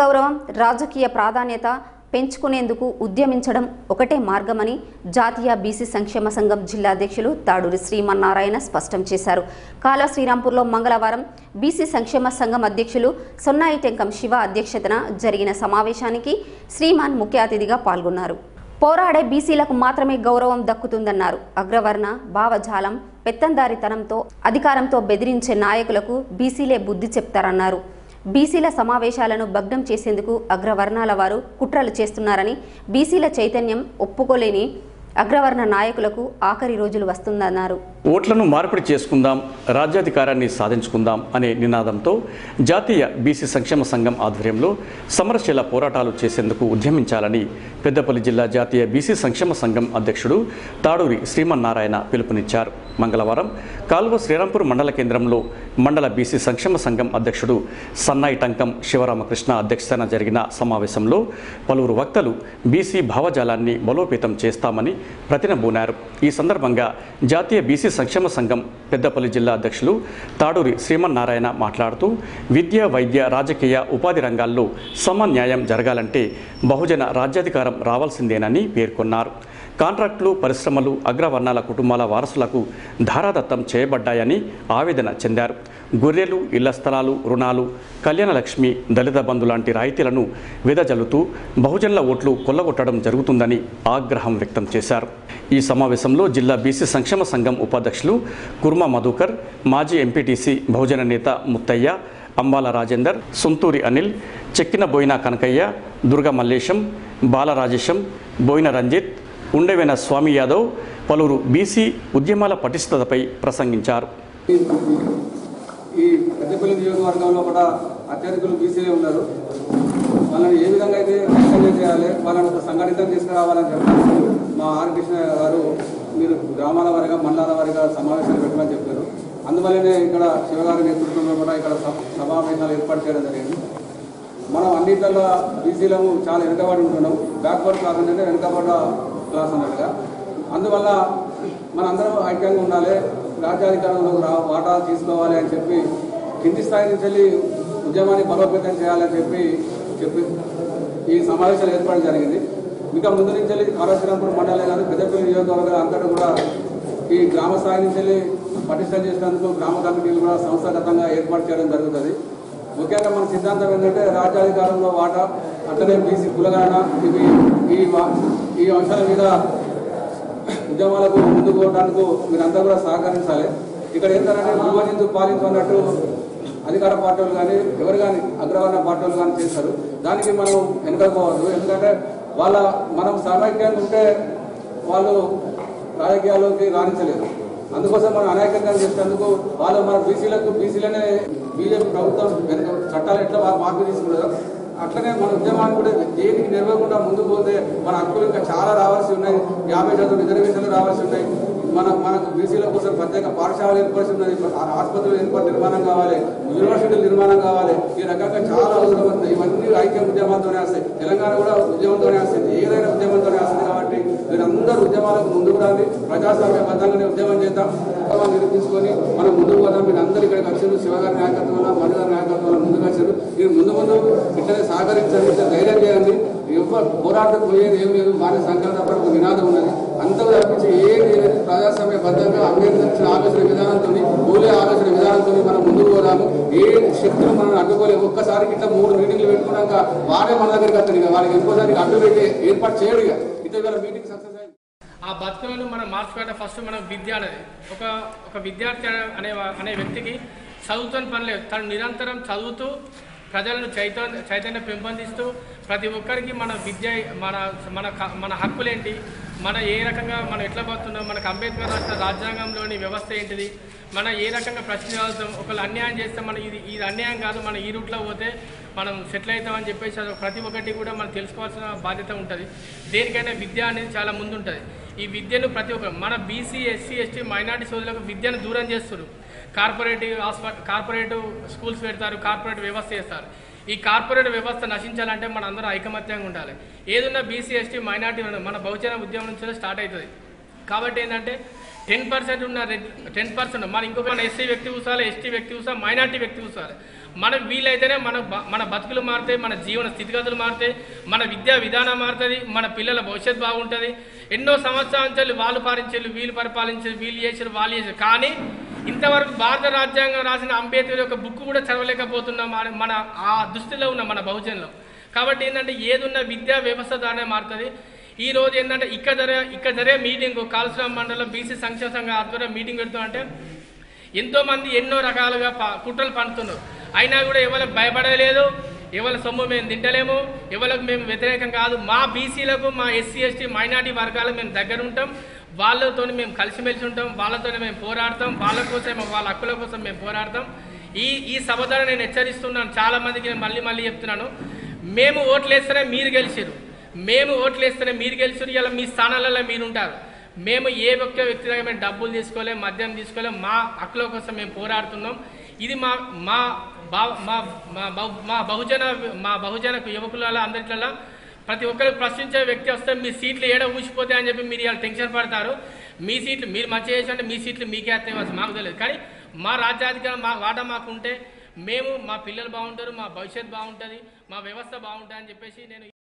గౌరవం రాజకీయ ప్రాధాన్యత పెంచుకునేందుకు ఉద్యమించడం ఒకటే మార్గమని జాతీయ బీసీ సంక్షేమ సంఘం జిల్లా అధ్యక్షులు తాడూరి శ్రీమన్నారాయణ స్పష్టం చేశారు. కాలా శ్రీరాంపూర్లో మంగళవారం బీసీ సంక్షేమ సంఘం అధ్యక్షులు సొన్నాయి టెంకం శివ అధ్యక్షతన జరిగిన సమావేశానికి శ్రీమాన్ ముఖ్య అతిథిగా పాల్గొన్నారు. పోరాడే బీసీలకు మాత్రమే గౌరవం దక్కుతుందన్నారు. అగ్రవర్ణ భావజాలం పెత్తందారితనంతో అధికారంతో బెదిరించే నాయకులకు బీసీలే బుద్ధి చెప్తారన్నారు. బీసీల సమావేశాలను భగ్నం చేసేందుకు అగ్రవర్ణాల వారు కుట్రలు చేస్తున్నారని, బీసీల చైతన్యం ఒప్పుకోలేని అగ్రవర్ణ నాయకులకు ఆఖరి రోజులు వస్తుందన్నారు. ఓట్లను మార్పిడి చేసుకుందాం, రాజ్యాధికారాన్ని సాధించుకుందాం అనే నినాదంతో జాతీయ బీసీ సంక్షేమ సంఘం ఆధ్వర్యంలో సమరశీల పోరాటాలు చేసేందుకు ఉద్యమించాలని పెద్దపల్లి జిల్లా జాతీయ బీసీ సంక్షేమ సంఘం అధ్యక్షుడు తాడూరి శ్రీమన్నారాయణ పిలుపునిచ్చారు. మంగళవారం కాల్వ శ్రీరాంపూర్ మండల కేంద్రంలో మండల బీసీ సంక్షేమ సంఘం అధ్యక్షుడు సన్నాయి టంకం శివరామకృష్ణ అధ్యక్షతన జరిగిన సమావేశంలో పలువురు వక్తలు బీసీ భావజాలాన్ని బలోపేతం చేస్తామని ప్రతినబూనారు. ఈ సందర్భంగా జాతీయ బీసీ సంక్షేమ సంఘం పెద్దపల్లి జిల్లా అధ్యక్షులు తాడూరి శ్రీమన్నారాయణ మాట్లాడుతూ విద్య, వైద్య, రాజకీయ, ఉపాధి రంగాల్లో సమన్యాయం జరగాలంటే బహుజన రాజ్యాధికారం రావాల్సిందేనని పేర్కొన్నారు. కాంట్రాక్టులు, పరిశ్రమలు అగ్రవర్ణాల కుటుంబాల వారసులకు ధారాదత్తం చేయబడ్డాయని ఆవేదన చెందారు. గొర్రెలు, ఇళ్ల స్థలాలు, రుణాలు, కళ్యాణలక్ష్మి, దళిత బంధు లాంటి రాయితీలను వెదజల్లుతూ బహుజనుల ఓట్లు కొల్లగొట్టడం జరుగుతుందని ఆగ్రహం వ్యక్తం చేశారు. ఈ సమావేశంలో జిల్లా బీసీ సంక్షేమ సంఘం ఉపాధ్యక్షులు కుర్మా మధుకర్, మాజీ ఎంపీటీసీ బహుజన నేత ముత్తయ్య, అంబాల రాజేందర్, సొంతూరి అనిల్, చెక్కిన బోయిన కనకయ్య, దుర్గా మల్లేశం, బాలరాజేశం, బోయిన రంజిత్, ఉండవైన స్వామి యాదవ్ పలువురు బీసీ ఉద్యమాల పటిష్టతపై ప్రసంగించారు. ఈ పెద్దపల్లి నియోజకవర్గంలో కూడా అత్యధికులు బీసీలే ఉన్నారు. వాళ్ళని ఏ విధంగా అయితే ఐక్యం చేయాలి, వాళ్ళని ఒక సంఘటితం తీసుకురావాలని చెప్పారు. మా ఆర్ కృష్ణ గారు మీరు గ్రామాల వారిగా మండలాల వారిగా సమావేశాలు పెట్టమని చెప్పారు. అందువల్లనే ఇక్కడ శివగారి నేతృత్వంలో కూడా ఇక్కడ సమావేశాలు ఏర్పాటు చేయడం జరిగింది. మనం అన్నింటిలో బీసీలము చాలా వెనుకబడి ఉంటున్నాం. బ్యాక్వర్డ్ క్లాస్ అంటే వెనుకబడ్డ క్లాస్ అన్నట్టుగా. అందువల్ల మనందరం ఐక్యంగా ఉండాలి, రాజ్యాధికారంలో వాటా తీసుకోవాలి అని చెప్పి కింది స్థాయి నుంచి వెళ్ళి ఉద్యమాన్ని బలోపేతం చేయాలని చెప్పి ఈ సమావేశాలు ఏర్పాటు జరిగింది. ఇంకా ముందు నుంచి వెళ్ళి కాళేశ్వరంపూర్ మండలే కానీ పెద్దపల్లి నియోజకవర్గాలు అంతటా కూడా ఈ గ్రామ స్థాయి నుంచి వెళ్ళి పటిష్టం చేసినందుకు గ్రామ కమిటీలు కూడా సంస్థాగతంగా ఏర్పాటు చేయడం జరుగుతుంది. ముఖ్యంగా మన సిద్ధాంతం ఏంటంటే రాజ్యాధికారంలో వాటా, అట్లనే బీసీ కులగణన, ఇవి ఈ అంశాల మీద ఉద్యమాలకు ముందుకు పోవడానికి మీరంతా కూడా సహకరించాలి. ఇక్కడ ఏంటంటే విభజించు పాలించు అన్నట్టు అధికార పార్టీలు కానీ ఎవరు కానీ అగ్రవర్ణ పార్టీలు కానీ చేస్తారు. దానికి మనం వెనుకపోవద్దు. ఎందుకంటే మనం సమైక్యంగా ఉంటే వాళ్ళు రాజకీయాల్లోకి రాణించలేరు. అందుకోసం మనం అనైక్యంగా చేసేందుకు వాళ్ళు మన బీసీలకు బీసీలనే బీజేపీ ప్రభుత్వం చట్టాలు ఎట్లా మార్పు తీసుకున్నారు, అట్లనే మన ఉద్యమాన్ని కూడా దేనికి నిలవకుండా ముందుకు పోతే మన హక్కులు ఇంకా చాలా రావాల్సి ఉన్నాయి. 50% రిజర్వేషన్లు రావాల్సి ఉన్నాయి. మనకు బీసీల కోసం ప్రత్యేక పాఠశాలలు ఏర్పరిచి ఉన్నది, ఆసుపత్రులు నిర్మాణం కావాలి, యూనివర్సిటీలు నిర్మాణం కావాలి. ఈ రకంగా చాలా అవసరం ఉంది. ఇవన్నీ ఐక్య ఉద్యమాలతోనే వస్తాయి. తెలంగాణ కూడా ఉద్యమంతోనే వస్తుంది, ఏదైనా ఉద్యమంతోనే వస్తుంది. కాబట్టి వీరందరూ ఉద్యమాలకు ముందుకు రాని ప్రజాస్వామ్య బద్దంగానే ఉద్యమం చేద్దాం, నిర్మించుకొని మనం ముందుకు పోదాం. మీరు అందరూ ఇక్కడికి వచ్చారు, శివగారి నాయకత్వంలో మధుగారి నాయకత్వంలో ముందుకు వచ్చారు. మీరు ముందు ఇట్లనే సహకరించారు, ధైర్యం చేయండి. ఎవరు పోరాటం పోయేది ఏం లేదు. భారీ సంకల్ప నినాదం ఉన్నది. అంతకు తప్పించి ఏది లేదు. ప్రజాస్వామ్య బద్దంగా అంబేద్కర్ ఆలోచన విధానంతో, పూలే ఆలోచన విధానంతో మనం ముందుకు పోదాము. ఏ శక్తులు మనం అడ్డుకోలేము. ఒక్కసారికి ఇట్లా 3 మీటింగ్లు పెట్టుకున్నాక వాడే మన దగ్గరికి వస్తాను. వాళ్ళకి ఇంకోసారికి అడ్డు పెట్టి ఏర్పాటు చేయడు. ఇతర మీటింగ్ సక్సెస్ అయింది. ఆ బతుకులను మనం మార్చుకోవడం ఫస్ట్ మనం విద్య అనేది ఒక విద్యార్థి అనే వ్యక్తికి చదువుతోని పని లేదు. తను నిరంతరం చదువుతూ ప్రజలను చైతన్యం పెంపొందిస్తూ ప్రతి ఒక్కరికి మన విద్య మన మన మన హక్కులేంటి, మన ఏ రకంగా మనం ఎట్లా పోతున్నాం, మనకు అంబేద్కర్ రాసిన రాజ్యాంగంలోని వ్యవస్థ ఏంటిది, మనం ఏ రకంగా ప్రశ్నించాల్సాం. ఒకళ్ళు అన్యాయం చేస్తే మనం ఇది అన్యాయం కాదు, మనం ఈ రూట్లో పోతే మనం సెటిల్ అవుతామని చెప్పేసి ప్రతి ఒక్కటి కూడా మనం తెలుసుకోవాల్సిన బాధ్యత ఉంటుంది. దేనికైనా విద్య అనేది చాలా ముందుంటుంది. ఈ విద్యను ప్రతి ఒక్క మన బీసీ, ఎస్సీ, ఎస్టీ, మైనార్టీ సోదరులకు విద్యను దూరం చేస్తున్నారు. కార్పొరేటివ్ స్కూల్స్ పెడతారు, కార్పొరేట్ వ్యవస్థ చేస్తారు. ఈ కార్పొరేట్ వ్యవస్థ నశించాలంటే మన అందరూ ఐకమత్యంగా ఉండాలి. ఏదైనా బీసీ, ఎస్టీ, మైనార్టీ మన బహుజన ఉద్యమం నుంచి స్టార్ట్ అవుతుంది. కాబట్టి ఏంటంటే 10% ఉన్న 10% మన ఇంకొక ఎస్సీ వ్యక్తి కూర్చోాలి, ఎస్టీ వ్యక్తి కూర్చోాలి, మైనార్టీ వ్యక్తి కూర్చోాలి. మనం వీలైతేనే మన బతుకులు మారుతాయి, మన జీవన స్థితిగతులు మారుతాయి, మన విద్యా విధానం మారుతుంది, మన పిల్లల భవిష్యత్తు బాగుంటుంది. ఎన్నో సంవత్సరాల నుంచి వాళ్ళు పాలించారు, వీళ్ళు పరిపాలించారు, వీళ్ళు చేశారు. కానీ ఇంతవరకు భారత రాజ్యాంగం రాసిన అంబేద్కర్ యొక్క బుక్ కూడా చదవలేకపోతున్నాం. మన ఆ దృష్టిలో ఉన్న మన బహుజనంలో కాబట్టి ఏంటంటే ఏదున్న విద్యా వ్యవస్థ దానే మారుతుంది. ఈ రోజు ఏంటంటే ఇక్కడ మీటింగ్ కాళేశ్వరం మండలం బీసీ సంక్షేమ సంఘం ఆధ్వర్యంలో మీటింగ్ పెడుతామంటే ఎంతోమంది ఎన్నో రకాలుగా కుట్రలు పండుతున్నారు. అయినా కూడా ఎవరికి భయపడలేదు, ఎవరి సొమ్ము మేము తింటలేము, ఎవరికి మేము వ్యతిరేకం కాదు. మా బీసీలకు, మా ఎస్సీ ఎస్టీ మైనార్టీ వర్గాలకు మేము దగ్గర ఉంటాం, వాళ్ళతో మేము కలిసిమెలిసి ఉంటాం, వాళ్ళతో మేము పోరాడతాం, వాళ్ళ కోసం వాళ్ళ హక్కుల కోసం మేము పోరాడతాం. ఈ సభ ద్వారా నేను హెచ్చరిస్తున్నాను, చాలామందికి నేను మళ్ళీ చెప్తున్నాను, మేము ఓట్లేస్తేనే మీరు గెలిచారు, ఇలా మీ స్థానాలలో మీరుంటారు. మేము ఏ ఒక్క వ్యక్తి దగ్గర మేము డబ్బులు తీసుకోలేము, మద్యం తీసుకోలేము, మా హక్కుల కోసం మేము పోరాడుతున్నాం. ఇది మా మా బా మా మా బహుజన మా బహుజన యువకుల అందరిట్లలో ప్రతి ఒక్కరికి ప్రశ్నించే వ్యక్తి వస్తే మీ సీట్లు ఏడ ఊసిపోతాయి అని చెప్పి మీరు ఇలా టెన్షన్ పడతారు. మీ సీట్లు మీరు మంచిగా చేసి అంటే మీ సీట్లు మీకే అత్యవసరం, మాకు తెలియదు. కానీ మా రాజ్యాధికారం మా వాటా మాకు ఉంటే మేము, మా పిల్లలు బాగుంటారు, మా భవిష్యత్తు బాగుంటుంది, మా వ్యవస్థ బాగుంటుంది అని చెప్పేసి నేను